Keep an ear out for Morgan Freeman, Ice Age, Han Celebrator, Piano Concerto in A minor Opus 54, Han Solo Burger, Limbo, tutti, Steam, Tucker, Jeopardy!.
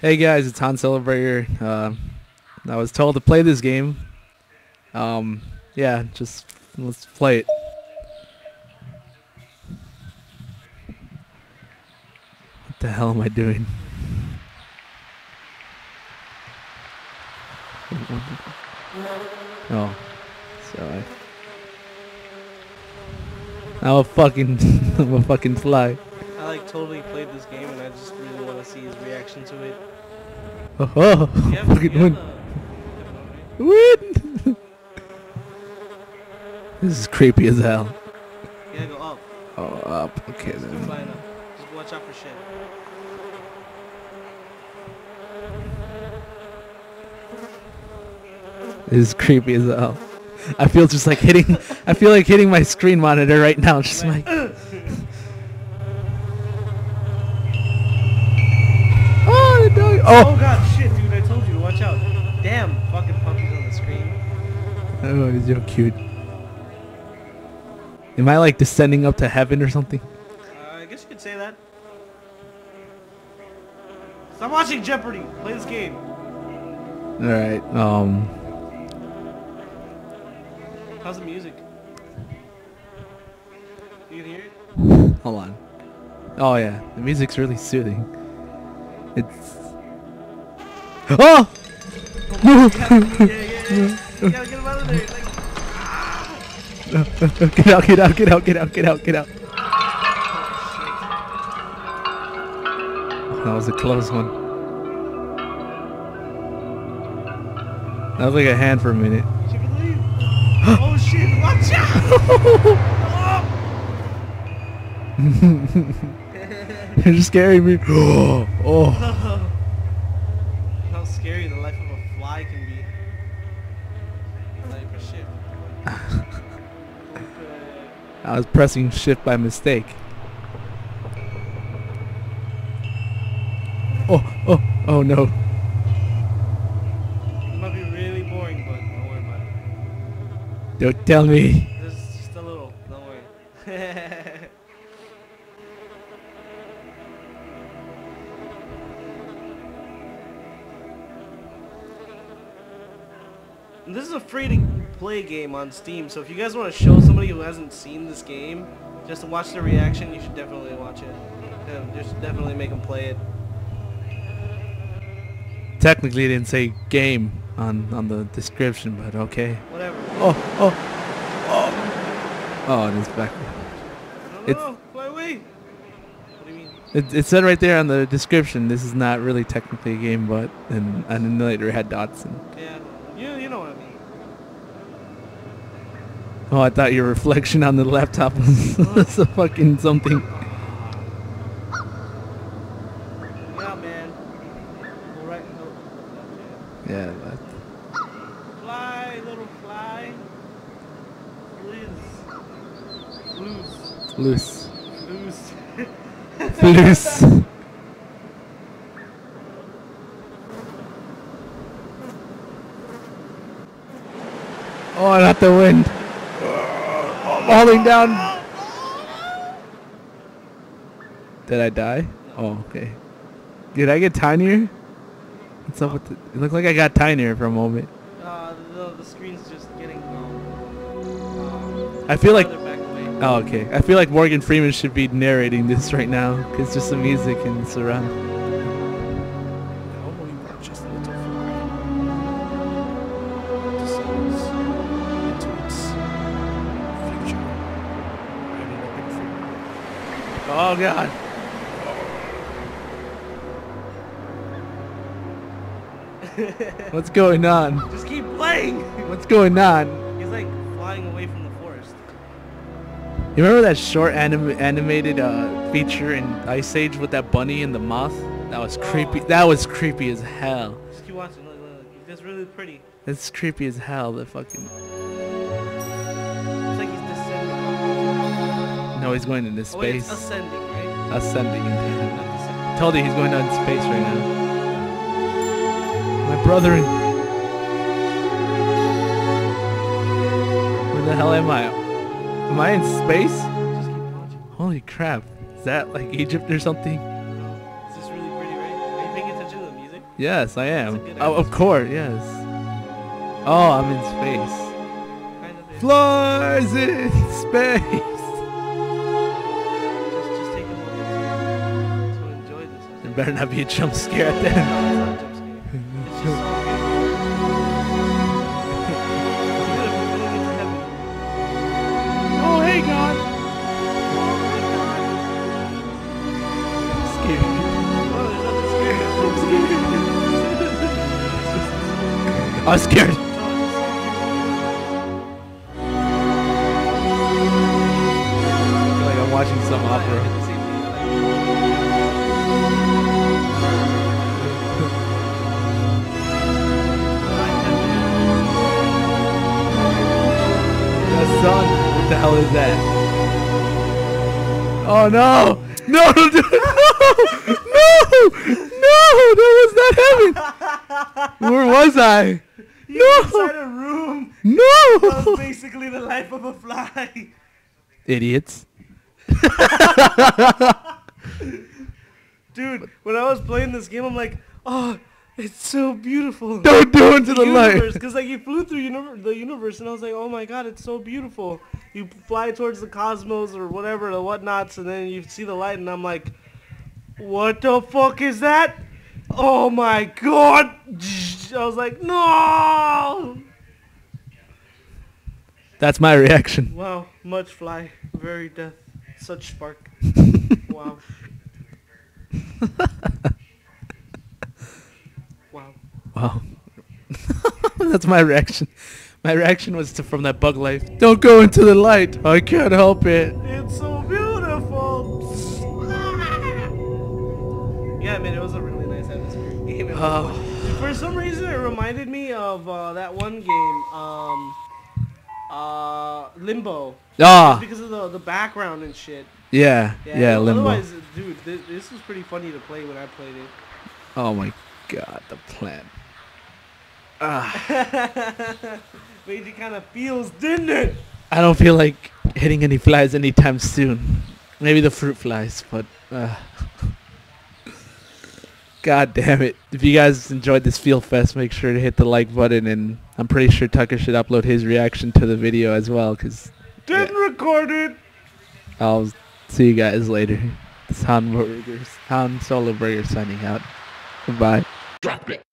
Hey guys, it's Han Celebrator. I was told to play this game. Yeah, just let's play it. What the hell am I doing? Oh, sorry. I'm a fucking fly. I like totally played this game and I just really want to see his reaction to it. Oh, oh. Yeah, fucking win. Win! This is creepy as hell. You gotta go up. Oh, up. Okay, just then. Just watch out for shit. This is creepy as hell. I feel just like hitting. I feel like hitting my screen monitor right now. Just like. Oh, the dog. Oh. Oh god, shit, dude! I told you to watch out. Damn, fucking puppies on the screen. Oh, he's so cute. Am I like descending up to heaven or something? I guess you could say that. Stop watching Jeopardy! Play this game. All right. How's the music? You can hear it? Hold on. Oh yeah, the music's really soothing. It's... Oh! You gotta get him out of there, like... Get out, get out, get out, get out, get out, get out. That was a close one. That was like a hand for a minute. Oh shit, watch out! Oh. You're scaring me. Oh. Oh. How scary the life of a fly can be. Like a shift. I was pressing shift by mistake. Oh, oh, oh no. Don't tell me. There's just a little. Don't worry. This is a free-to-play game on Steam, so if you guys want to show somebody who hasn't seen this game, just to watch their reaction, you should definitely watch it. Just definitely make them play it. Technically, it didn't say game on the description, but okay. Whatever. Oh, oh, oh! Oh, and it's back. No, fly away! What do you mean? It said right there on the description. This is not really technically a game, but and then later had dots. And yeah, you know what I mean. Oh, I thought your reflection on the laptop was a fucking something. Yeah, man. All right. Yeah. Loose. Loose. Loose. Oh, not the wind. I'm falling down. Did I die? Oh, okay. Did I get tinier? What's up with the... It looked like I got tinier for a moment. The screen's just getting long. I feel like... Oh, okay. I feel like Morgan Freeman should be narrating this right now, because it's just the music and the surround. Oh, God. What's going on? Just keep playing! What's going on? He's like flying away from the... You remember that short animated feature in Ice Age with that bunny and the moth? That was creepy. That was creepy as hell. Just keep watching. Look, look, look. That's really pretty. That's creepy as hell. The fucking... It's like he's descending. No, he's going into space. Oh, it's ascending, right? Ascending. I told you he's going down in space right now. My brethren. Where the hell am I? Am I in space? Just keep watching. Holy crap. Is that like Egypt or something? No. It's just really pretty, right? Are you paying attention to the music? Yes, I am. Oh, of course, yes. Oh, I'm in space. Flies in space. Just take a moment to enjoy this. There better not be a jump scare at the end. It's just so good. Oh, hey, God. I'm scared. Oh, I'm scared. I'm scared. Oh no! No! No! No! That was not heaven! Where was I? You were inside a room! No! That was basically the life of a fly! Idiots. Dude, when I was playing this game, I'm like, oh, it's so beautiful. Don't do it to the light. Because like you flew through the universe, and I was like, oh my god, it's so beautiful. You fly towards the cosmos or whatever, the whatnots, and then you see the light, and I'm like, what the fuck is that? Oh my god! I was like, no! That's my reaction. Wow, much fly, very death, such spark. Wow. Wow. That's my reaction. My reaction was to, from that bug life. Don't go into the light. I can't help it. It's so beautiful. Yeah, man, it was a really nice atmospheric game. For some reason, it reminded me of that one game, Limbo. Ah. Just because of the background and shit. Yeah. Yeah, Limbo. Otherwise, dude, this was pretty funny to play when I played it. Oh my god, the plant. Made you kind of feels, didn't it? I don't feel like hitting any flies anytime soon. Maybe the fruit flies, but god damn it. If you guys enjoyed this Feel Fest, make sure to hit the like button, and I'm pretty sure Tucker should upload his reaction to the video as well, because didn't record it. I'll see you guys later. It's Han Solo Burger signing out. Goodbye. Drop it.